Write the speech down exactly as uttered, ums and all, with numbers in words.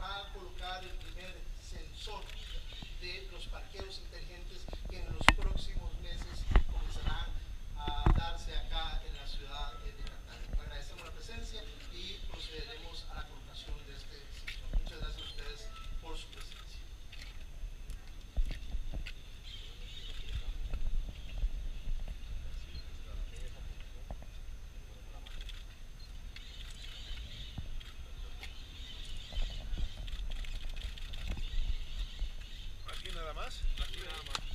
va a colocar el primer sensor de los parqueos inteligentes que en los próximos meses comenzarán a darse acá en la ciudad de Natal. Agradecemos la presencia y procederemos a la colocación de este sensor. Muchas gracias a ustedes por su presencia. Aquí nada más. Aquí nada más.